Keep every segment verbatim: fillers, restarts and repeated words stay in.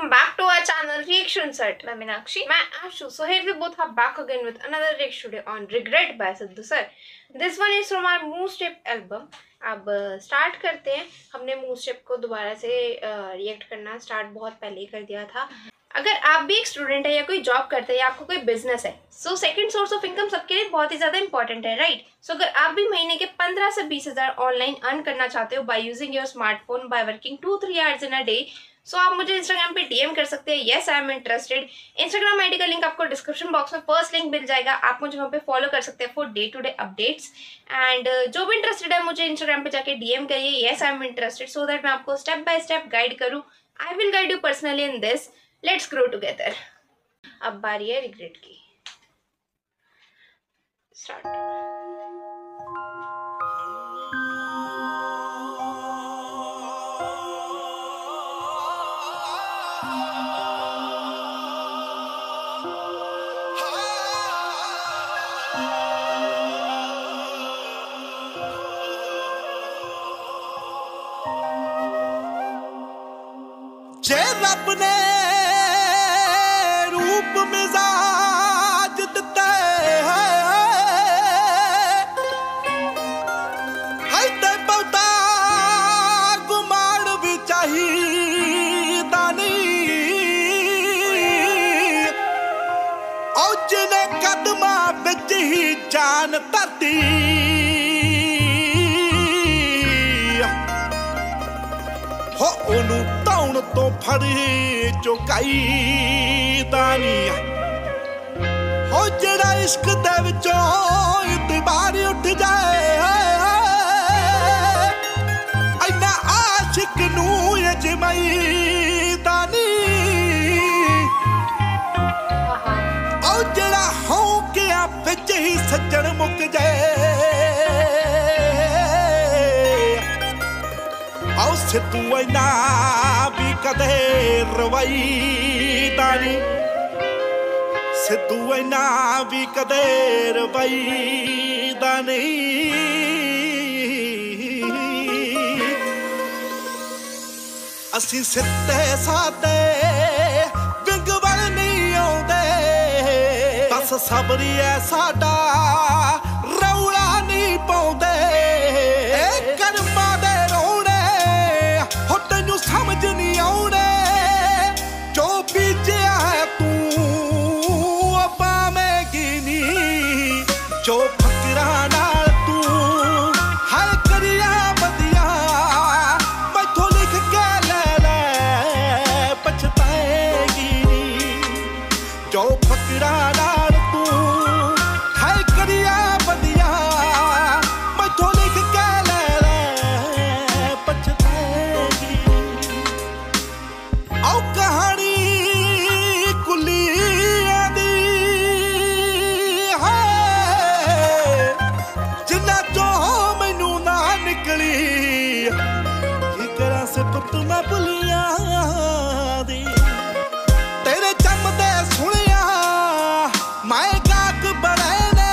welcome back to our channel Reaction Set. मैं मीनाक्षी, मैं Ashu. So here we both are back again with another reaction today on Regret by Sidhu sir. This one is from our Moosetape album. अब start करते हैं. हमने Moosetape को दोबारा से react करना स्टार्ट बहुत पहले ही कर दिया था. अगर आप भी एक स्टूडेंट है या कोई जॉब करते हैं या आपको कोई बिजनेस है, so second source of income सबके लिए बहुत ही ज़्यादा इंपॉर्टेंट है, राइट? सो अगर आप भी महीने के पंद्रह से बीस हज़ार ऑनलाइन अर्न करना चाहते हो by using your smartphone, by working two three hours in a day, so आप मुझे इंस्टाग्राम पे डीएम कर सकते हैं. Yes I am interested. Instagram ID का लिंक आपको डिस्क्रिप्शन बॉक्स में फर्स्ट लिंक मिल जाएगा. आप मुझे वहाँ पे फॉलो कर सकते हैं for day to day updates. And जो भी इंटरेस्टेड है मुझे इंस्टाग्राम पे जाके डीएम करिए yes I am interested, so that मैं आपको स्टेप बाय स्टेप गाइड करूँ. I will guide you personally in this. Let's grow together. अब बारी है रिग्रेट की. स्टार्ट. जे रब ने रूप मिजाज दिता है ते पौता गुमाड़ भी चाहिए दानी और जिन्हें कदमा बिच ही जान धरती हो ओनू तो फड़ी चुकाई दानी हो जड़ा इश्क दे विचों दीवारी उठ जाए ऐना आशिक नू यजमाई दानी हो जड़ा हो के आप विच ही सज्जन मुक जाए से तू ऐना भी कदे रवाई दानी से तू ऐना भी कदे रवाई दानी असी सिद्धे साते विंग वल नहीं आउंदे बस सबरी ऐ साडा रौला नहीं पाउंदे कर्मा दे समझ नहीं आने जो बीजे है तू पावेगी नहीं जो फकरा नाल तू हर करिया बदिया मैथों लिख के ले ले पछताएगी नहीं जो फकरा नाल तू हर करिया बदिया मैथों लिख के ले ले पछताएगी. आओ कहानी कुली दी है जिन्ना जो मैनू ना निकली ये करा से पुत मैं भुलिया दी तेरे जमदे सुनिया मैं गाक बड़े ने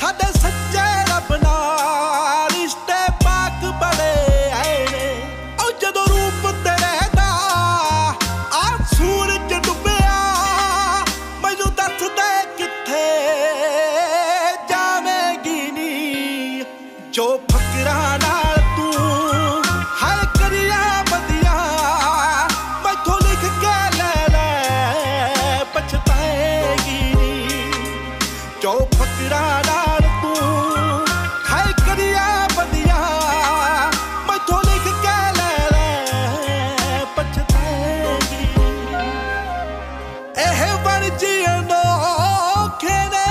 साडे सच्चे रब नाल रिश्ते पाक बड़े आए ने ओ जदों रूप तेरे जो फकरा नाल तू हर करिया बदिया मैथों लिख के ले ले पछताएगी जो फकरा नाल तू हर करिया बदिया मैथों लिख के ले ले पछताएगी. एह वन जीनो खेने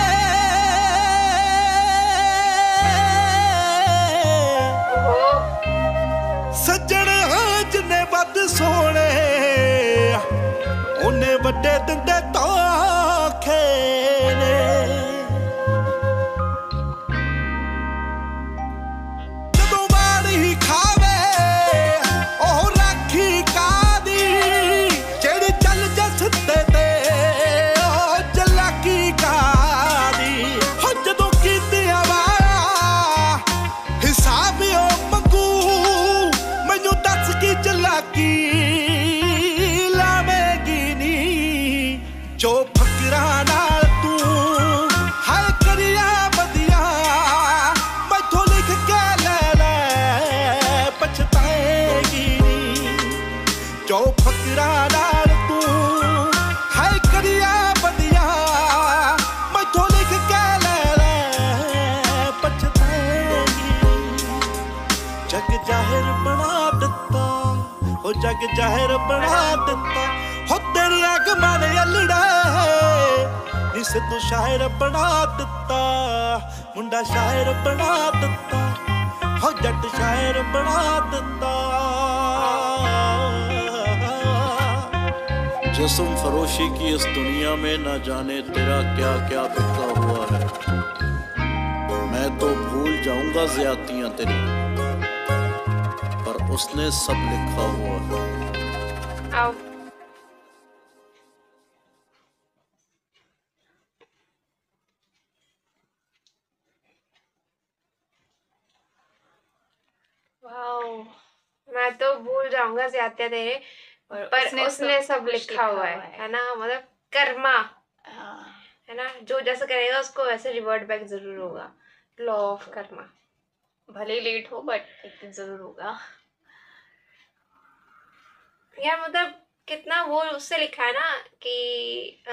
सोने उन्हें बड़े दिंदे तोखे ने जब मारी खावे और राखी कादी जेड़ी चल जसते ते ओ जलाकी कादी हो जदों कीती हवारा हिसाब ओ मंगू मैनू दस की जलाकी. जग जाहिर बना दिता, हो जग जाहिर बना दिता, हो तेरी आग माने अलड़ा जिसे तू शायर बना दिता, मुंडा शायर बना दिता, हो जट शायर बना दिता। जिस्म फरोशी की इस दुनिया में ना जाने तेरा क्या क्या बिखरा हुआ है। मैं तो भूल जाऊंगा ज्यादतियां तेरी, उसने सब लिखा हुआ है। मैं तो भूल जाऊंगा ज्यादा तेरे, पर उसने, उसने सब, सब लिखा हुआ है, है ना। मतलब कर्मा है ना, जो जैसा करेगा उसको वैसे रिवर्ट बैक जरूर होगा। लॉ ऑफ कर्मा, भले लेट हो बट एक दिन जरूर होगा यार। मतलब कितना वो उससे लिखा है ना कि आ,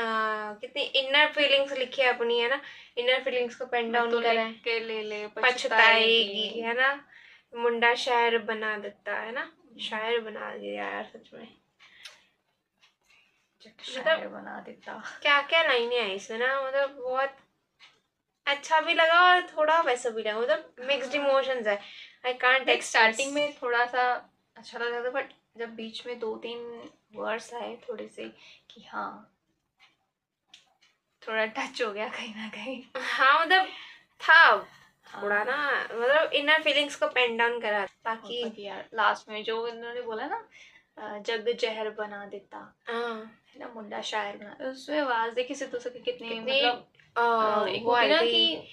कितनी इनर फीलिंग्स लिखी है अपनी, है ना। इनर फीलिंग्स को पेन डाउन तो करें के ले ले पछताएगी, है ना। मुंडा शायर बना देता है ना, शायर बना दिया यार सच में, शायर बना देता। क्या क्या लाइनें आई इसमें ना, मतलब बहुत अच्छा भी लगा और थोड़ा वैसा भी लगा। मतलब मिक्स्ड इमोशंस है। आई कांट टेक, स्टार्टिंग में थोड़ा सा अच्छा लगा था बट जब बीच में दो तीन वर्ड्स आए थोड़े से कि हाँ थोड़ा टच हो गया कहीं ना कहीं। हाँ मतलब था थोड़ा ना, मतलब इनर फीलिंग्स को पेन डाउन करा। बाकी यार लास्ट में जो इन्होंने बोला ना, जग जहर बना देता है ना, मुंडा शायर बना, उसमें आवाज देखी सिद्धू से कितनी मतलब ना कि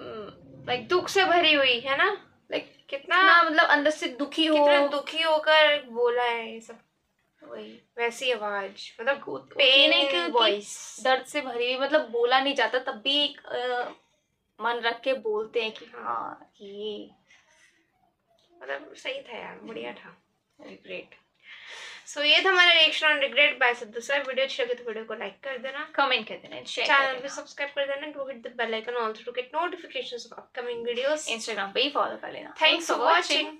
लाइक दुख से भरी हुई है ना, लाइक कितना मतलब अंदर से दुखी हो, कितना दुखी होकर बोला है ये सब। वही वैसी आवाज, मतलब पेन एक वॉइस दर्द से भरी हुई, मतलब बोला नहीं जाता तब भी एक आ, मन रख के बोलते हैं कि हाँ ये मतलब सही था यार, बढ़िया था। ग्रेट। सो so, ये था हमारा reaction on regret by Sidhu sir. Video अच्छी लगे तो वीडियो को लाइक कर देना, कमेंट कर देना, चैनल पे सब्सक्राइब कर देना, to hit the bell icon also to get notifications of upcoming videos. Instagram पे ही फॉलो कर लेना। Thanks for watching.